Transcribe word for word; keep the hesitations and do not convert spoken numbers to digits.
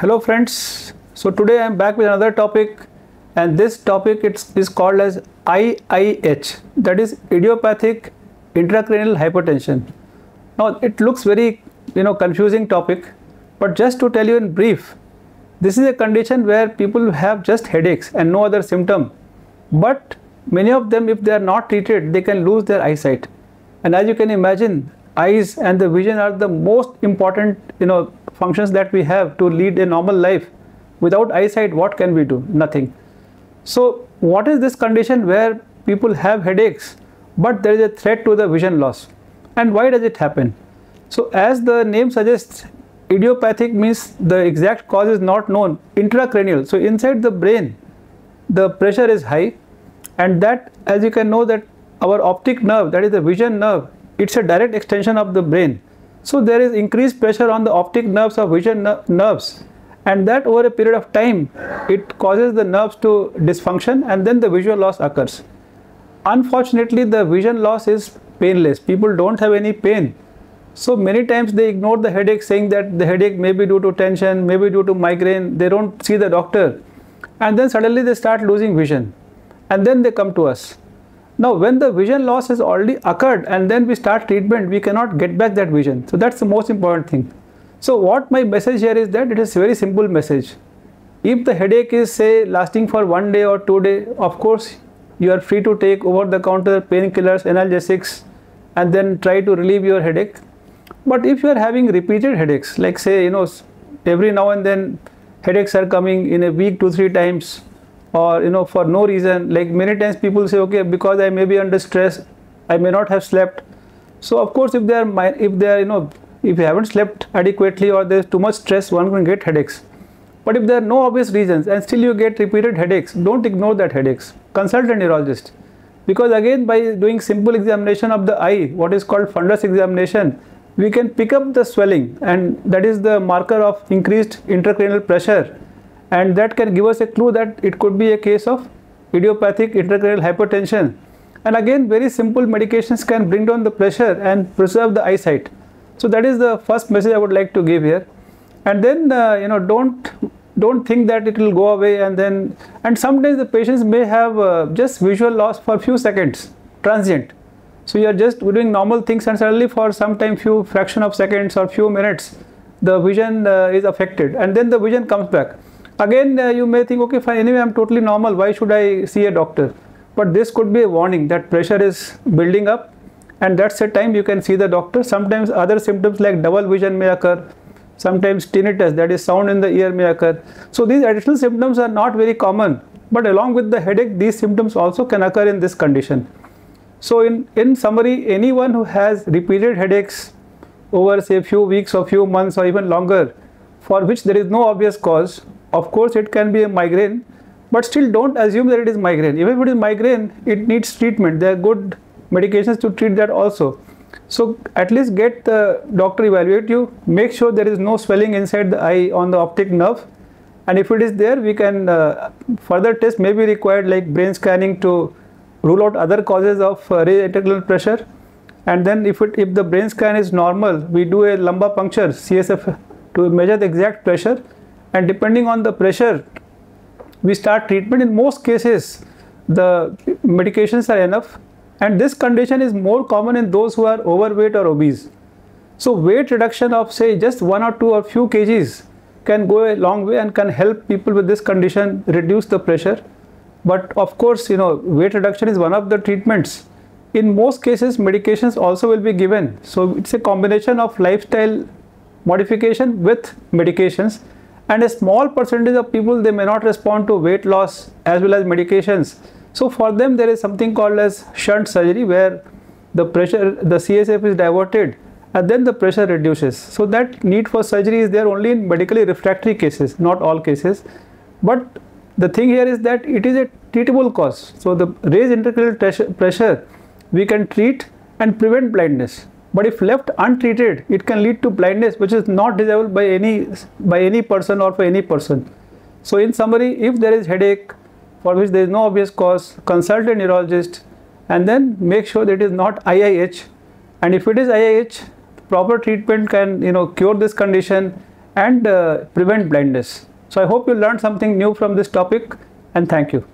Hello friends, so today I am back with another topic, and this topic it's, is called as I I H, that is idiopathic intracranial hypertension. Now it looks very you know confusing topic, but just to tell you in brief, this is a condition where people have just headaches and no other symptom, but many of them, if they are not treated, they can lose their eyesight. And as you can imagine, eyes and the vision are the most important you know functions that we have to lead a normal life. Without eyesight, what can we do? Nothing. So what is this condition where people have headaches but there is a threat to the vision loss, and why does it happen? So as the name suggests, idiopathic means the exact cause is not known. Intracranial, so inside the brain the pressure is high, and that, as you can know, that our optic nerve, that is the vision nerve, it's a direct extension of the brain. So there is increased pressure on the optic nerves or vision ner nerves, and that over a period of time it causes the nerves to dysfunction, and then the visual loss occurs. Unfortunately, the vision loss is painless. People don't have any pain, so many times they ignore the headache, saying that the headache may be due to tension, may be due to migraine. They don't see the doctor, and then suddenly they start losing vision, and then they come to us. Now when the vision loss has already occurred and then we start treatment, we cannot get back that vision. So that's the most important thing. So what my message here is that it is a very simple message. If the headache is, say, lasting for one day or two days, of course you are free to take over the counter painkillers, analgesics, and then try to relieve your headache. But if you are having repeated headaches, like say you know every now and then headaches are coming in a week two three times, or you know for no reason, like many times people say, okay, because I may be under stress, I may not have slept. So of course if they are if they are you know if you haven't slept adequately or there is too much stress, one can get headaches. But if there are no obvious reasons and still you get repeated headaches, don't ignore that headaches. Consult a neurologist, because again, by doing simple examination of the eye, what is called fundus examination, we can pick up the swelling, and that is the marker of increased intracranial pressure. And that can give us a clue that it could be a case of idiopathic intracranial hypertension. And again, very simple medications can bring down the pressure and preserve the eyesight. So that is the first message I would like to give here. And then uh, you know don't don't think that it will go away, and then and sometimes the patients may have uh, just visual loss for few seconds, transient. So you are just doing normal things, and suddenly for some time, few fraction of seconds or few minutes, the vision uh, is affected, and then the vision comes back. Again, uh, you may think, okay, fine, anyway, I'm totally normal, why should I see a doctor? But this could be a warning that pressure is building up, and that's the time you can see the doctor. Sometimes other symptoms like double vision may occur. Sometimes tinnitus, that is sound in the ear, may occur. So these additional symptoms are not very common, but along with the headache, these symptoms also can occur in this condition. So in, in summary, anyone who has repeated headaches over, say, few weeks or few months or even longer, for which there is no obvious cause, of course it can be a migraine, but still don't assume that it is migraine. Even if it is migraine, it needs treatment. There are good medications to treat that also. So at least get the doctor evaluate you, make sure there is no swelling inside the eye on the optic nerve, and if it is there, we can uh, further test may be required, like brain scanning, to rule out other causes of uh, raised arterial pressure. And then if it if the brain scan is normal, we do a lumbar puncture, C S F, to measure the exact pressure. And depending on the pressure, we start treatment. In most cases, the medications are enough, and this condition is more common in those who are overweight or obese. So weight reduction of, say, just one or two or few kgs can go a long way and can help people with this condition reduce the pressure. But of course, you know, weight reduction is one of the treatments. In most cases, medications also will be given. So it's a combination of lifestyle modification with medications. And a small percentage of people, they may not respond to weight loss as well as medications. So for them, there is something called as shunt surgery, where the pressure, the C S F is diverted, and then the pressure reduces. So that need for surgery is there only in medically refractory cases, not all cases. But the thing here is that it is a treatable cause. So the raised intracranial pressure, we can treat and prevent blindness. But if left untreated, it can lead to blindness, which is not desirable by any by any person or for any person. So in summary, if there is headache for which there is no obvious cause, consult a neurologist, and then make sure that it is not I I H. And if it is I I H, proper treatment can you know cure this condition and uh, prevent blindness. So I hope you learned something new from this topic, and thank you.